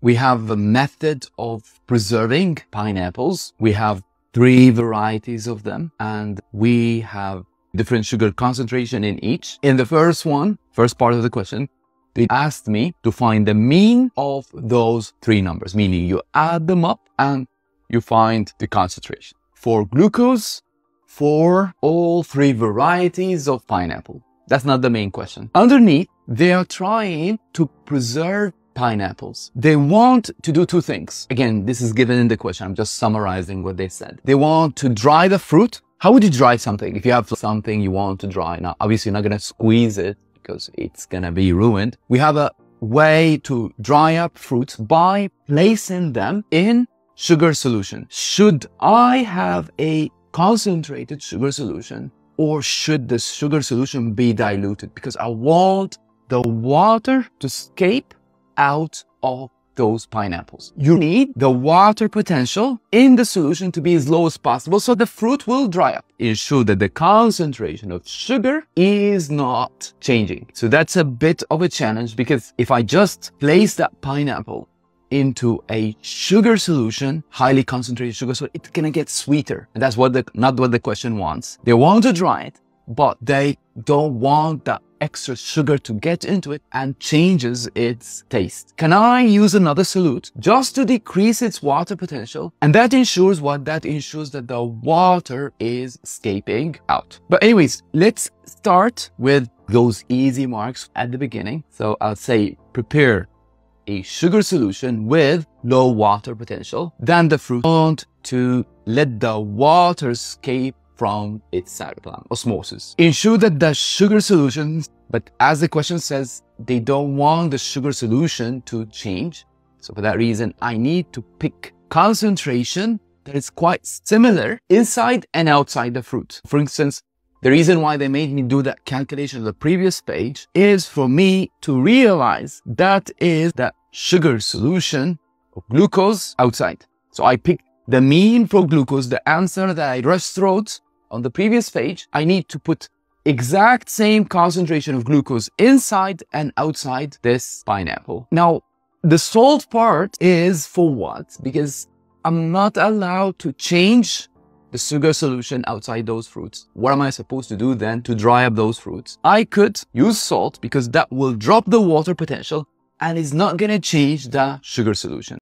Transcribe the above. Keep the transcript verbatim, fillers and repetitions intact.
We have a method of preserving pineapples. We have three varieties of them, and we have different sugar concentration in each. In the first one, first part of the question, they asked me to find the mean of those three numbers, meaning you add them up and you find the concentration. For glucose, for all three varieties of pineapple. That's not the main question. Underneath, they are trying to preserve pineapples. They want to do two things. Again, this is given in the question. I'm just summarizing what they said. They want to dry the fruit. How would you dry something? If you have something you want to dry, now obviously you're not going to squeeze it because it's going to be ruined. We have a way to dry up fruits by placing them in sugar solution. Should I have a concentrated sugar solution, or should the sugar solution be diluted? Because I want the water to escape out of those pineapples. You need the water potential in the solution to be as low as possible so the fruit will dry up. Ensure that the concentration of sugar is not changing. So that's a bit of a challenge, because if I just place that pineapple into a sugar solution, highly concentrated sugar, so it's gonna get sweeter. And that's what the, not what the question wants. They want to dry it, but they don't want that extra sugar to get into it and changes its taste. Can I use another solute just to decrease its water potential? And that ensures what? That ensures that the water is escaping out. But anyways, let's start with those easy marks at the beginning. So I'll say prepare a sugar solution with low water potential, then the fruit want to let the water escape from its cytoplasm, osmosis. Ensure that the sugar solution, but as the question says, they don't want the sugar solution to change. So for that reason, I need to pick concentration that is quite similar inside and outside the fruit. For instance, the reason why they made me do that calculation on the previous page is for me to realize that is that sugar solution or glucose outside. So I picked the mean for glucose, the answer that I just wrote on the previous page. I need to put exact same concentration of glucose inside and outside this pineapple. Now, the salt part is for what? Because I'm not allowed to change the sugar solution outside those fruits. What am I supposed to do then to dry up those fruits? I could use salt because that will drop the water potential and it's not going to change the sugar solution.